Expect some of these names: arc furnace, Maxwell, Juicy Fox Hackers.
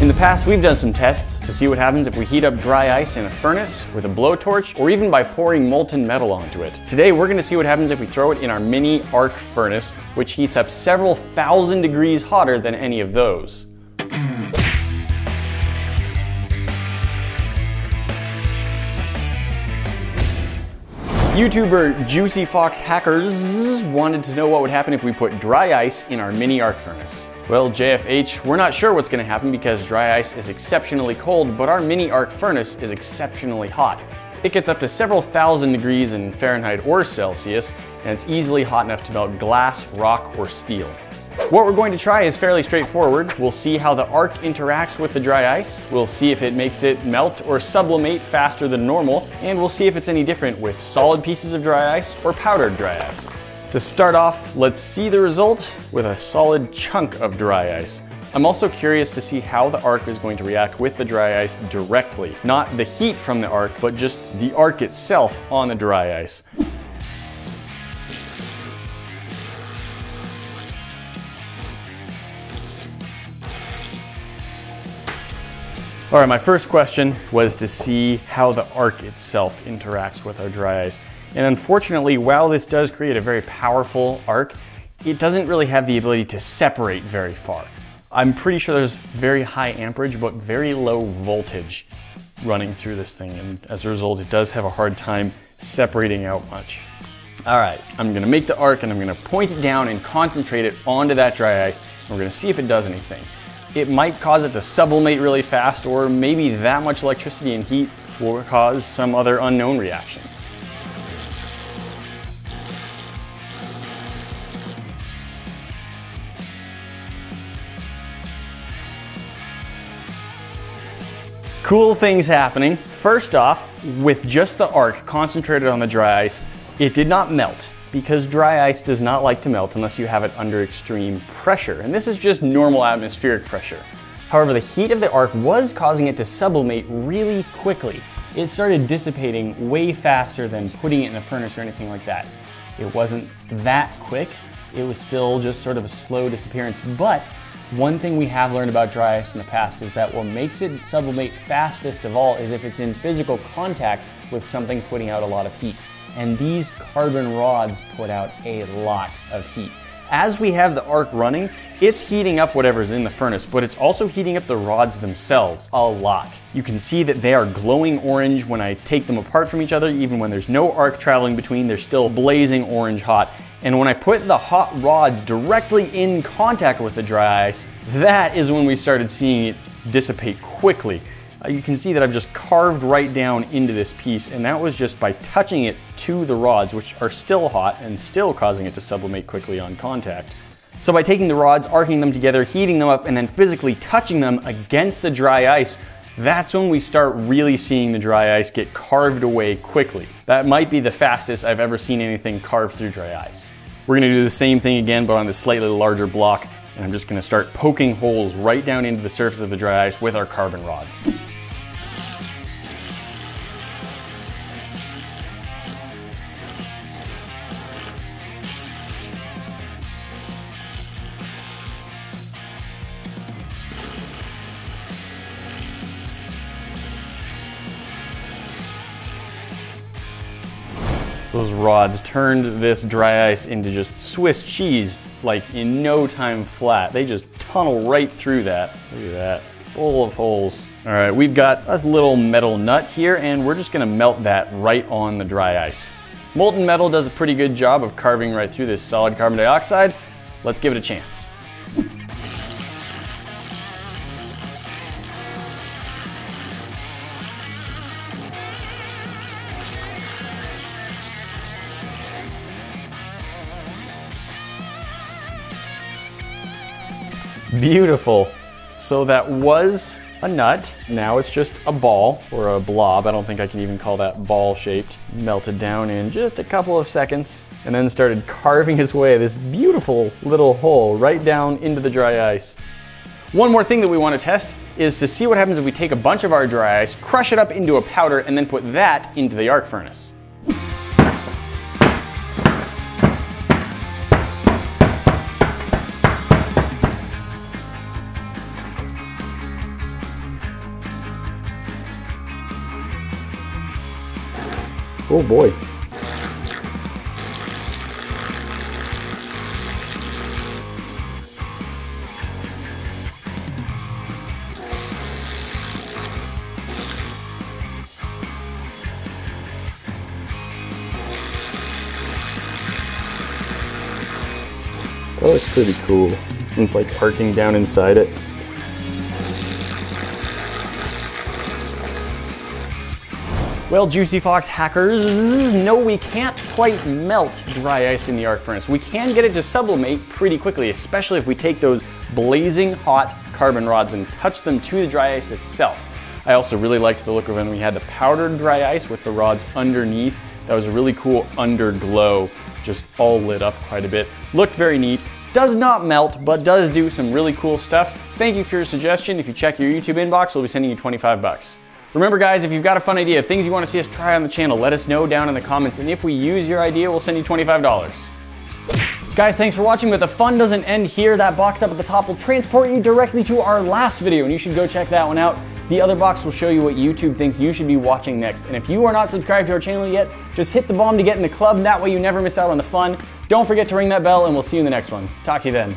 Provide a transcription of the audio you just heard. In the past, we've done some tests to see what happens if we heat up dry ice in a furnace with a blowtorch or even by pouring molten metal onto it. Today, we're gonna see what happens if we throw it in our mini arc furnace, which heats up several thousand degrees hotter than any of those. YouTuber Juicy Fox Hackers wanted to know what would happen if we put dry ice in our mini arc furnace. Well, JFH, we're not sure what's gonna happen because dry ice is exceptionally cold, but our mini arc furnace is exceptionally hot. It gets up to several thousand degrees in Fahrenheit or Celsius, and it's easily hot enough to melt glass, rock, or steel. What we're going to try is fairly straightforward. We'll see how the arc interacts with the dry ice, we'll see if it makes it melt or sublimate faster than normal, and we'll see if it's any different with solid pieces of dry ice or powdered dry ice. To start off, let's see the result with a solid chunk of dry ice. I'm also curious to see how the arc is going to react with the dry ice directly. Not the heat from the arc, but just the arc itself on the dry ice. All right, my first question was to see how the arc itself interacts with our dry ice. And unfortunately, while this does create a very powerful arc, it doesn't really have the ability to separate very far. I'm pretty sure there's very high amperage, but very low voltage running through this thing. And as a result, it does have a hard time separating out much. All right, I'm gonna make the arc and I'm gonna point it down and concentrate it onto that dry ice. And we're gonna see if it does anything. It might cause it to sublimate really fast, or maybe that much electricity and heat will cause some other unknown reaction. Cool things happening. First off, with just the arc concentrated on the dry ice, it did not melt because dry ice does not like to melt unless you have it under extreme pressure. And this is just normal atmospheric pressure. However, the heat of the arc was causing it to sublimate really quickly. It started dissipating way faster than putting it in a furnace or anything like that. It wasn't that quick. It was still just sort of a slow disappearance, but one thing we have learned about dry ice in the past is that what makes it sublimate fastest of all is if it's in physical contact with something putting out a lot of heat. And these carbon rods put out a lot of heat. As we have the arc running, it's heating up whatever's in the furnace, but it's also heating up the rods themselves a lot. You can see that they are glowing orange when I take them apart from each other. Even when there's no arc traveling between, they're still blazing orange hot. And when I put the hot rods directly in contact with the dry ice, that is when we started seeing it dissipate quickly. You can see that I've just carved right down into this piece, and that was just by touching it to the rods, which are still hot and still causing it to sublimate quickly on contact. So by taking the rods, arcing them together, heating them up, and then physically touching them against the dry ice, that's when we start really seeing the dry ice get carved away quickly. That might be the fastest I've ever seen anything carved through dry ice. We're gonna do the same thing again, but on this slightly larger block, and I'm just gonna start poking holes right down into the surface of the dry ice with our carbon rods. Those rods turned this dry ice into just Swiss cheese, like in no time flat. They just tunnel right through that. Look at that, full of holes. All right, we've got a little metal nut here, and we're just gonna melt that right on the dry ice. Molten metal does a pretty good job of carving right through this solid carbon dioxide. Let's give it a chance. Beautiful. So that was a nut. Now it's just a ball or a blob. I don't think I can even call that ball shaped. Melted down in just a couple of seconds and then started carving his way this beautiful little hole right down into the dry ice. One more thing that we want to test is to see what happens if we take a bunch of our dry ice, crush it up into a powder, and then put that into the arc furnace. Oh boy. Oh, it's pretty cool. It's like arcing down inside it. Well, Juicy Fox Hackers, no, we can't quite melt dry ice in the arc furnace. We can get it to sublimate pretty quickly, especially if we take those blazing hot carbon rods and touch them to the dry ice itself. I also really liked the look of when we had the powdered dry ice with the rods underneath. That was a really cool underglow, just all lit up quite a bit. Looked very neat. Does not melt, but does do some really cool stuff. Thank you for your suggestion. If you check your YouTube inbox, we'll be sending you 25 bucks. Remember guys, if you've got a fun idea, things you want to see us try on the channel, let us know down in the comments, and if we use your idea, we'll send you $25. Guys, thanks for watching, but the fun doesn't end here. That box up at the top will transport you directly to our last video, and you should go check that one out. The other box will show you what YouTube thinks you should be watching next. And if you are not subscribed to our channel yet, just hit the bomb to get in the club. That way you never miss out on the fun. Don't forget to ring that bell, and we'll see you in the next one. Talk to you then.